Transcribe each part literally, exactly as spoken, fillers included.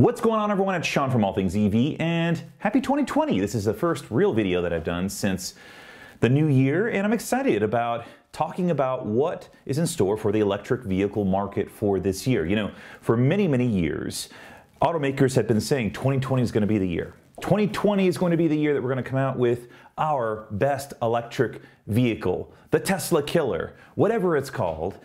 What's going on, everyone? It's Sean from All Things E V, and happy twenty twenty! This is the first real video that I've done since the new year, and I'm excited about talking about what is in store for the electric vehicle market for this year. You know, for many, many years, automakers have been saying twenty twenty is going to be the year. twenty twenty is going to be the year that we're going to come out with our best electric vehicle, the Tesla killer, whatever it's called.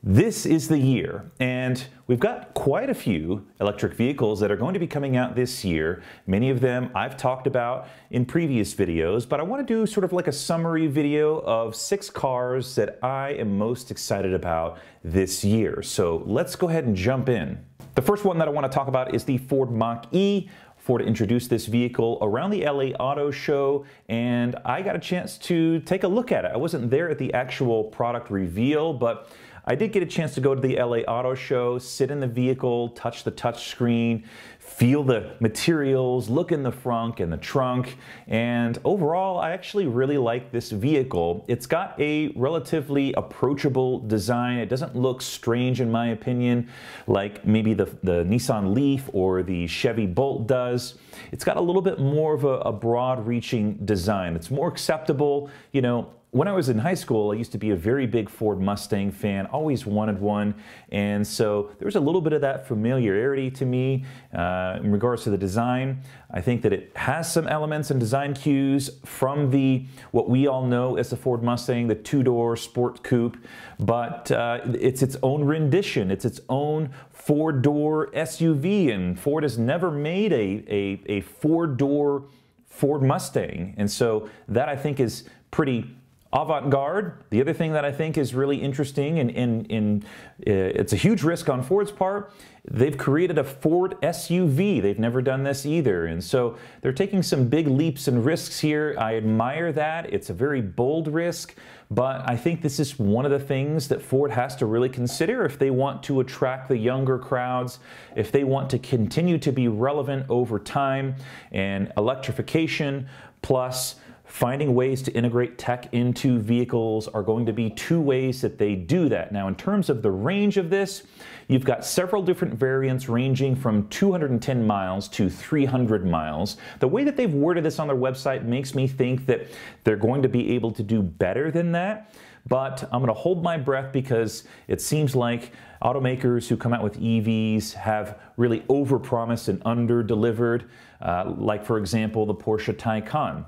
This is the year, and we've got quite a few electric vehicles that are going to be coming out this year. Many of them I've talked about in previous videos, but I want to do sort of like a summary video of six cars that I am most excited about this year. So let's go ahead and jump in. The first one that I want to talk about is the Ford Mach-E. Ford introduced this vehicle around the L A Auto Show, and I got a chance to take a look at it. I wasn't there at the actual product reveal, but I did get a chance to go to the L A Auto Show, sit in the vehicle, touch the touchscreen, feel the materials, look in the frunk and the trunk, and overall I actually really like this vehicle. It's got a relatively approachable design. It doesn't look strange, in my opinion, like maybe the, the Nissan Leaf or the Chevy Bolt does. It's got a little bit more of a, a broad-reaching design. It's more acceptable, you know. When I was in high school, I used to be a very big Ford Mustang fan, always wanted one, and so there was a little bit of that familiarity to me uh, in regards to the design. I think that it has some elements and design cues from the, what we all know as the Ford Mustang, the two-door sport coupe, but uh, it's its own rendition, it's its own four-door S U V, and Ford has never made a, a, a four-door Ford Mustang, and so that I think is pretty avant-garde. The other thing that I think is really interesting, and, and, and uh, it's a huge risk on Ford's part, they've created a Ford S U V. They've never done this either, and so they're taking some big leaps and risks here. I admire that. It's a very bold risk, but I think this is one of the things that Ford has to really consider if they want to attract the younger crowds, if they want to continue to be relevant over time, and electrification plus finding ways to integrate tech into vehicles are going to be two ways that they do that. Now, in terms of the range of this, you've got several different variants ranging from two hundred ten miles to three hundred miles. The way that they've worded this on their website makes me think that they're going to be able to do better than that, but I'm going to hold my breath because it seems like automakers who come out with E Vs have really overpromised and underdelivered, uh, like, for example, the Porsche Taycan.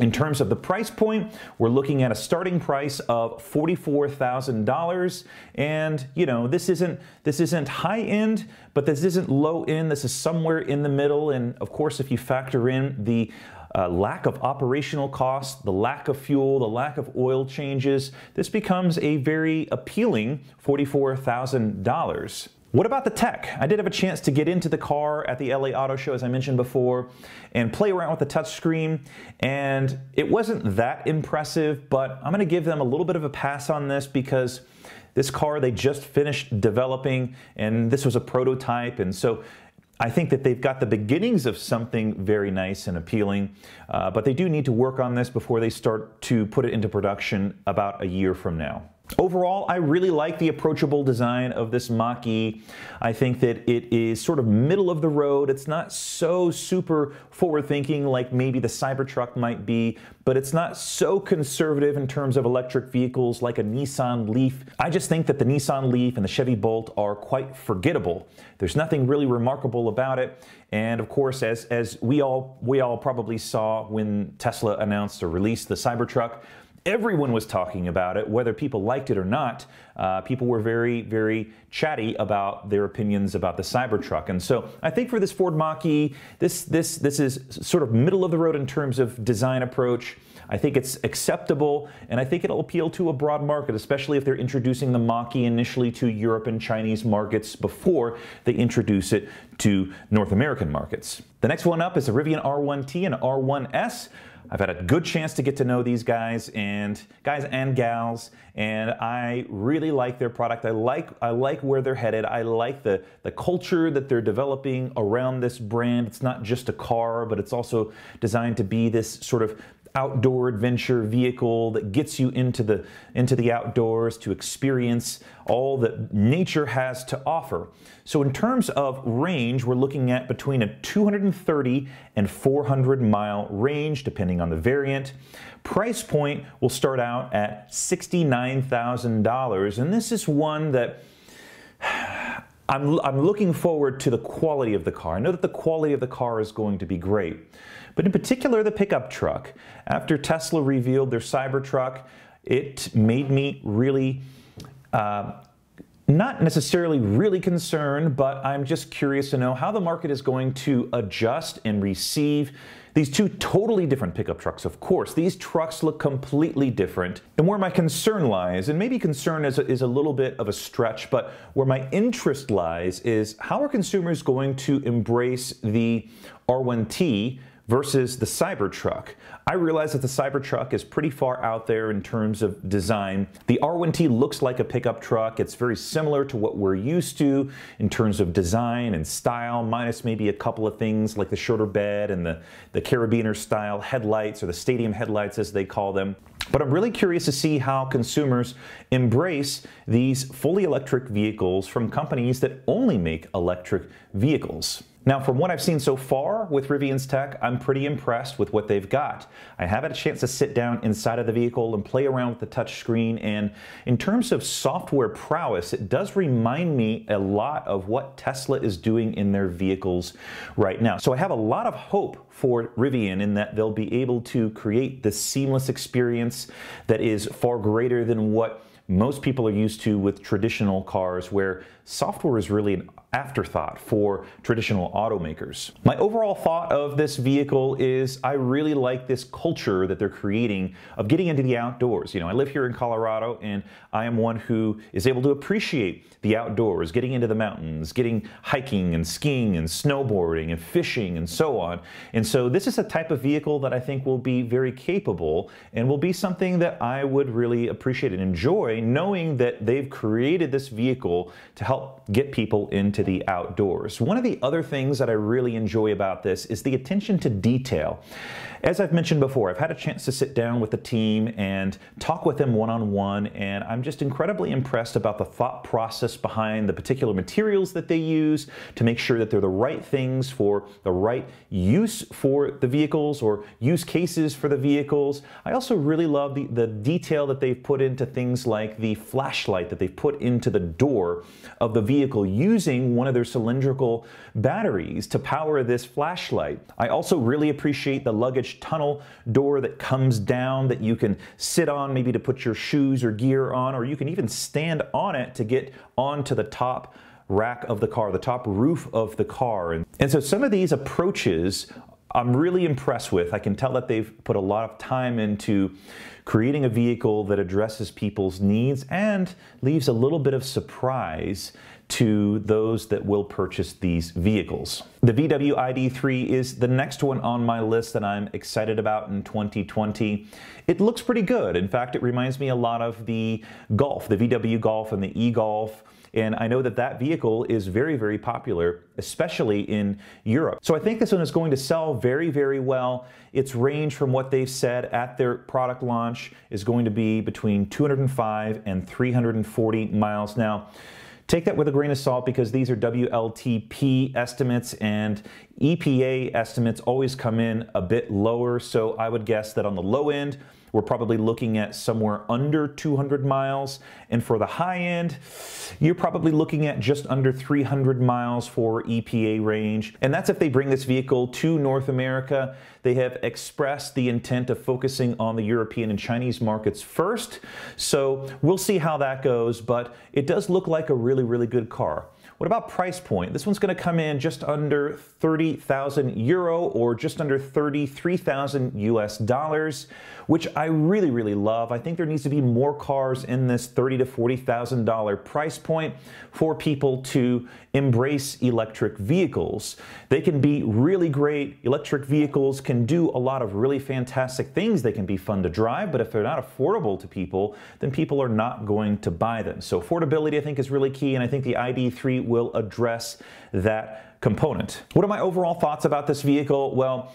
In terms of the price point, we're looking at a starting price of forty-four thousand dollars, and you know, this isn't this isn't high end, but this isn't low end. This is somewhere in the middle, and of course, if you factor in the uh, lack of operational costs, the lack of fuel, the lack of oil changes, this becomes a very appealing forty-four thousand dollars. What about the tech? I did have a chance to get into the car at the L A Auto Show, as I mentioned before, and play around with the touchscreen, and it wasn't that impressive, but I'm going to give them a little bit of a pass on this because this car they just finished developing, and this was a prototype, and so I think that they've got the beginnings of something very nice and appealing, uh, but they do need to work on this before they start to put it into production about a year from now. Overall, I really like the approachable design of this Mach-E. I think that it is sort of middle of the road. It's not so super forward-thinking like maybe the Cybertruck might be, but it's not so conservative in terms of electric vehicles like a Nissan Leaf. I just think that the Nissan Leaf and the Chevy Bolt are quite forgettable. There's nothing really remarkable about it. And of course, as, as we all, we all probably saw when Tesla announced or released the Cybertruck, everyone was talking about it, whether people liked it or not. Uh, people were very, very chatty about their opinions about the Cybertruck. And so I think for this Ford Mach-E, this, this, this is sort of middle of the road in terms of design approach. I think it's acceptable, and I think it'll appeal to a broad market, especially if they're introducing the Mach-E initially to Europe and Chinese markets before they introduce it to North American markets. The next one up is a Rivian R one T and R one S. I've had a good chance to get to know these guys and guys and gals, and I really like their product. I like I like where they're headed. I like the the culture that they're developing around this brand. It's not just a car, but it's also designed to be this sort of outdoor adventure vehicle that gets you into the, into the outdoors to experience all that nature has to offer. So in terms of range, we're looking at between a two hundred thirty and four hundred mile range, depending on the variant. Price point will start out at sixty-nine thousand dollars, and this is one that I'm, I'm looking forward to the quality of the car. I know that the quality of the car is going to be great, but in particular the pickup truck. After Tesla revealed their Cybertruck, it made me really, uh, not necessarily really concerned, but I'm just curious to know how the market is going to adjust and receive these two totally different pickup trucks, of course. These trucks look completely different. And where my concern lies, and maybe concern is a, is a little bit of a stretch, but where my interest lies is how are consumers going to embrace the R one T versus the Cybertruck? I realize that the Cybertruck is pretty far out there in terms of design. The R one T looks like a pickup truck. It's very similar to what we're used to in terms of design and style, minus maybe a couple of things like the shorter bed and the, the carabiner style headlights, or the stadium headlights as they call them. But I'm really curious to see how consumers embrace these fully electric vehicles from companies that only make electric vehicles. Now, from what I've seen so far with Rivian's tech, I'm pretty impressed with what they've got. I have had a chance to sit down inside of the vehicle and play around with the touchscreen, and in terms of software prowess, it does remind me a lot of what Tesla is doing in their vehicles right now. So I have a lot of hope for Rivian in that they'll be able to create this seamless experience that is far greater than what most people are used to with traditional cars, where software is really an afterthought for traditional automakers. My overall thought of this vehicle is I really like this culture that they're creating of getting into the outdoors. You know, I live here in Colorado, and I am one who is able to appreciate the outdoors, getting into the mountains, getting hiking and skiing and snowboarding and fishing and so on. And so this is a type of vehicle that I think will be very capable and will be something that I would really appreciate and enjoy, knowing that they've created this vehicle to help get people into the outdoors. One of the other things that I really enjoy about this is the attention to detail. As I've mentioned before, I've had a chance to sit down with the team and talk with them one-on-one, and I'm just incredibly impressed about the thought process behind the particular materials that they use to make sure that they're the right things for the right use for the vehicles, or use cases for the vehicles. I also really love the, the detail that they've put into things like the flashlight that they've put into the door of the vehicle, using one of their cylindrical batteries to power this flashlight. I also really appreciate the luggage tunnel door that comes down that you can sit on, maybe to put your shoes or gear on, or you can even stand on it to get onto the top rack of the car, the top roof of the car. And so some of these approaches I'm really impressed with. I can tell that they've put a lot of time into creating a vehicle that addresses people's needs and leaves a little bit of surprise to those that will purchase these vehicles. The V W I D three is the next one on my list that I'm excited about in twenty twenty. It looks pretty good. In fact, it reminds me a lot of the Golf, the V W Golf and the e-Golf. And I know that that vehicle is very, very popular, especially in Europe. So I think this one is going to sell very, very well. Its range, from what they've said at their product launch, is going to be between two hundred five and three hundred forty miles. Now, take that with a grain of salt, because these are W L T P estimates, and E P A estimates always come in a bit lower. So I would guess that on the low end, we're probably looking at somewhere under two hundred miles. And for the high end, you're probably looking at just under three hundred miles for E P A range. And that's if they bring this vehicle to North America. They have expressed the intent of focusing on the European and Chinese markets first. So we'll see how that goes, but it does look like a really, really good car. What about price point? This one's gonna come in just under thirty thousand euro, or just under thirty-three thousand U S dollars, which I really, really love. I think there needs to be more cars in this thirty to forty thousand dollar price point for people to embrace electric vehicles. They can be really great. Electric vehicles can do a lot of really fantastic things. They can be fun to drive, but if they're not affordable to people, then people are not going to buy them. So affordability, I think, is really key, and I think the I D three will address that component. What are my overall thoughts about this vehicle? Well,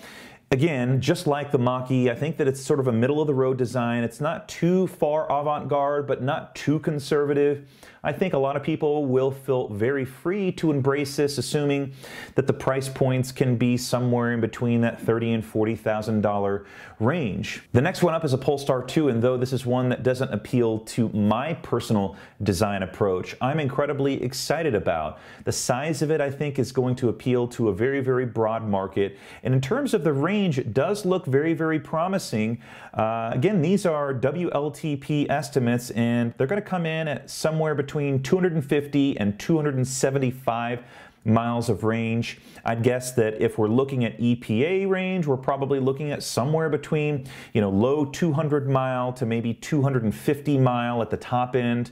Again, just like the Mach-E, I think that it's sort of a middle-of-the-road design. It's not too far avant-garde, but not too conservative. I think a lot of people will feel very free to embrace this, assuming that the price points can be somewhere in between that thirty thousand and forty thousand dollar range. The next one up is a Polestar two, and though this is one that doesn't appeal to my personal design approach, I'm incredibly excited about. The size of it, I think, is going to appeal to a very, very broad market, and in terms of the range, it does look very, very promising. Uh, again, these are W L T P estimates, and they're going to come in at somewhere between two hundred fifty and two hundred seventy-five miles of range. I'd guess that if we're looking at E P A range, we're probably looking at somewhere between, you know, low two hundred mile to maybe two hundred fifty mile at the top end.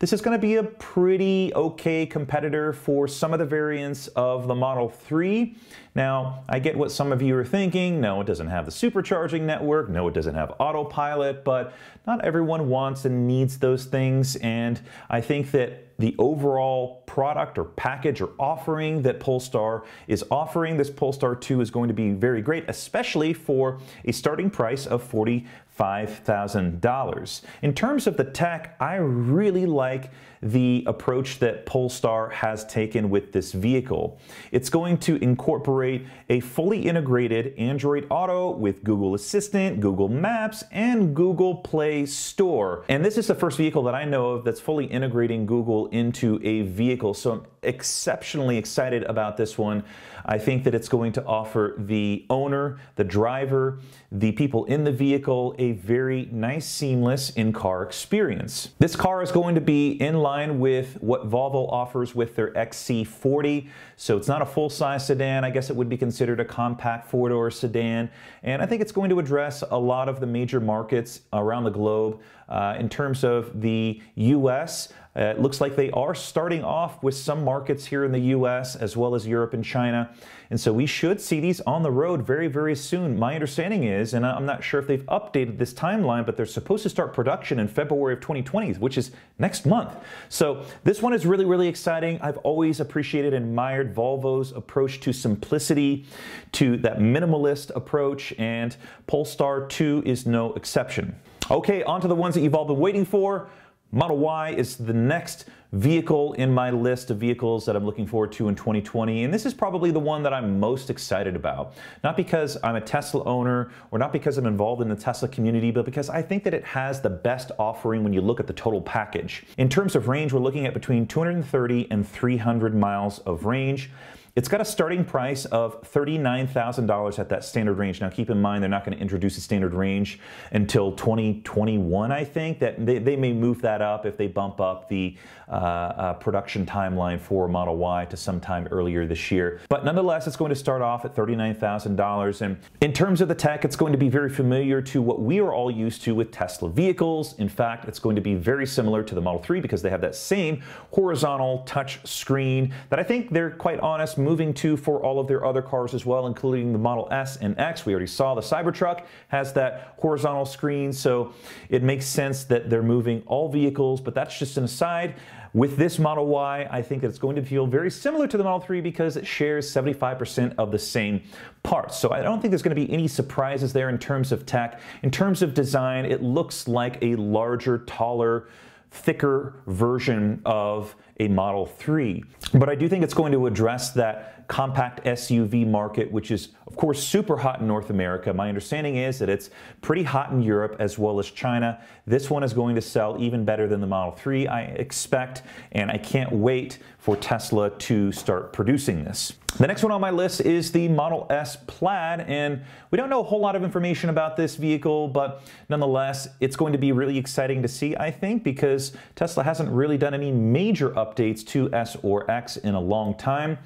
This is going to be a pretty okay competitor for some of the variants of the Model three. Now, I get what some of you are thinking. No, it doesn't have the supercharging network. No, it doesn't have autopilot, but not everyone wants and needs those things. And I think that the overall product or package or offering that Polestar is offering, this Polestar two is going to be very great, especially for a starting price of forty-five thousand dollars. In terms of the tech, I really like the approach that Polestar has taken with this vehicle. It's going to incorporate a fully integrated Android Auto with Google Assistant, Google Maps, and Google Play Store. And this is the first vehicle that I know of that's fully integrating Google into a vehicle, so I'm exceptionally excited about this one. I think that it's going to offer the owner, the driver, the people in the vehicle a very nice, seamless in-car experience. This car is going to be in line with what Volvo offers with their X C forty, so it's not a full-size sedan. I guess it would be considered a compact four-door sedan, and I think it's going to address a lot of the major markets around the globe. Uh, in terms of the U S, uh, it looks like they are starting off with some markets here in the U S as well as Europe and China. And so we should see these on the road very, very soon. My understanding is, and I'm not sure if they've updated this timeline, but they're supposed to start production in February of twenty twenty, which is next month. So this one is really, really exciting. I've always appreciated and admired Volvo's approach to simplicity, to that minimalist approach, and Polestar two is no exception. Okay, on to the ones that you've all been waiting for. Model Y is the next vehicle in my list of vehicles that I'm looking forward to in twenty twenty, and this is probably the one that I'm most excited about. Not because I'm a Tesla owner or not because I'm involved in the Tesla community, but because I think that it has the best offering when you look at the total package. In terms of range, we're looking at between two hundred thirty and three hundred miles of range. It's got a starting price of thirty-nine thousand dollars at that standard range. Now keep in mind, they're not going to introduce a standard range until twenty twenty-one, I think. That they, they may move that up if they bump up the uh, uh, production timeline for Model Y to sometime earlier this year. But nonetheless, it's going to start off at thirty-nine thousand dollars. And in terms of the tech, it's going to be very familiar to what we are all used to with Tesla vehicles. In fact, it's going to be very similar to the Model three because they have that same horizontal touch screen that I think they're quite honest moving to for all of their other cars as well, including the Model S and X. We already saw the Cybertruck has that horizontal screen, so it makes sense that they're moving all vehicles, but that's just an aside. With this Model Y, I think that it's going to feel very similar to the Model three because it shares seventy-five percent of the same parts. So I don't think there's going to be any surprises there in terms of tech. In terms of design, it looks like a larger, taller, thicker version of a Model three. But I do think it's going to address that compact S U V market, which is, of course, super hot in North America. My understanding is that it's pretty hot in Europe as well as China. This one is going to sell even better than the Model three, I expect, and I can't wait for Tesla to start producing this. The next one on my list is the Model S Plaid, and we don't know a whole lot of information about this vehicle, but nonetheless, it's going to be really exciting to see, I think, because Tesla hasn't really done any major updates to S or X in a long time.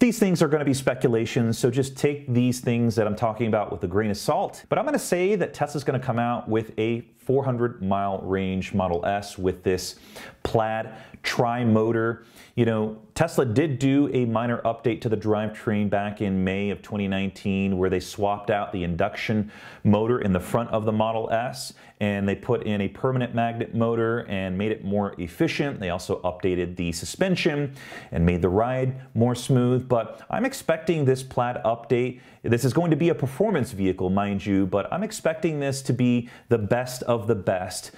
These things are going to be speculations, so just take these things that I'm talking about with a grain of salt. But I'm going to say that Tesla's going to come out with a four hundred mile range Model S with this Plaid tri-motor. You know, Tesla did do a minor update to the drivetrain back in May of twenty nineteen, where they swapped out the induction motor in the front of the Model S, and they put in a permanent magnet motor and made it more efficient. They also updated the suspension and made the ride more smooth. But I'm expecting this Plaid update, this is going to be a performance vehicle, mind you, but I'm expecting this to be the best of the best,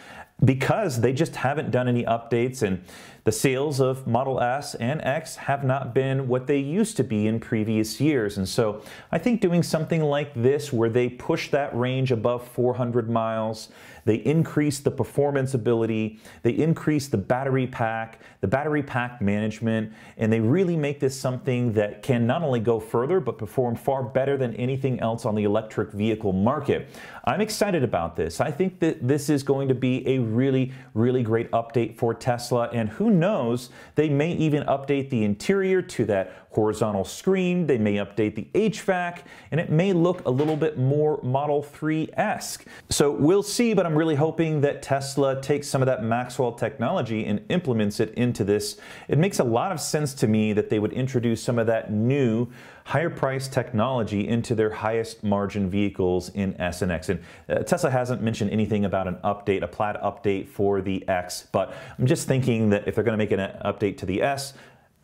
because they just haven't done any updates, and the sales of Model S and X have not been what they used to be in previous years. And so I think doing something like this, where they push that range above four hundred miles, they increase the performance ability, they increase the battery pack, the battery pack management, and they really make this something that can not only go further, but perform far better than anything else on the electric vehicle market. I'm excited about this. I think that this is going to be a really, really great update for Tesla, and who knows, they may even update the interior to that horizontal screen, they may update the H V A C, and it may look a little bit more Model three-esque. So we'll see, but I'm really hoping that Tesla takes some of that Maxwell technology and implements it into this. It makes a lot of sense to me that they would introduce some of that new, higher price technology into their highest margin vehicles in S and X. And uh, Tesla hasn't mentioned anything about an update, a Plaid update for the X, but I'm just thinking that if they're going to make an update to the S,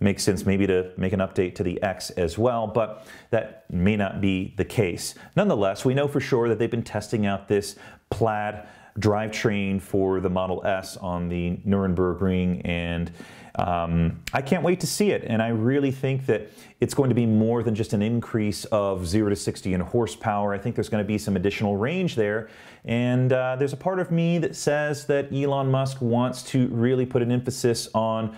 makes sense maybe to make an update to the X as well, but that may not be the case. Nonetheless, we know for sure that they've been testing out this Plaid drivetrain for the Model S on the Nürburgring, and um, I can't wait to see it. And I really think that it's going to be more than just an increase of zero to sixty in horsepower. I think there's going to be some additional range there. And uh, there's a part of me that says that Elon Musk wants to really put an emphasis on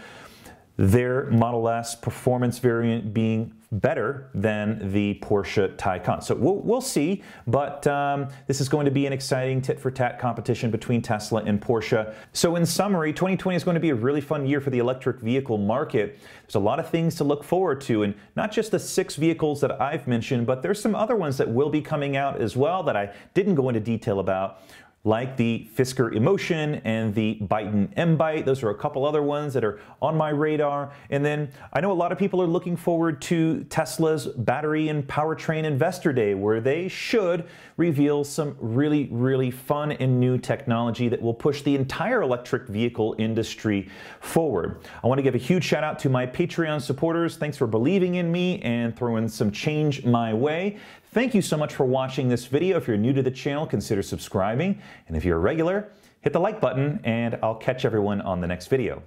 their Model S performance variant being better than the Porsche Taycan. So we'll, we'll see, but um, this is going to be an exciting tit-for-tat competition between Tesla and Porsche. So in summary, twenty twenty is going to be a really fun year for the electric vehicle market. There's a lot of things to look forward to, and not just the six vehicles that I've mentioned, but there's some other ones that will be coming out as well that I didn't go into detail about, like the Fisker Emotion and the Byton M-Byte. Those are a couple other ones that are on my radar. And then I know a lot of people are looking forward to Tesla's Battery and Powertrain Investor Day, where they should reveal some really, really fun and new technology that will push the entire electric vehicle industry forward. I want to give a huge shout out to my Patreon supporters. Thanks for believing in me and throwing some change my way. Thank you so much for watching this video. If you're new to the channel, consider subscribing. And if you're a regular, hit the like button, and I'll catch everyone on the next video.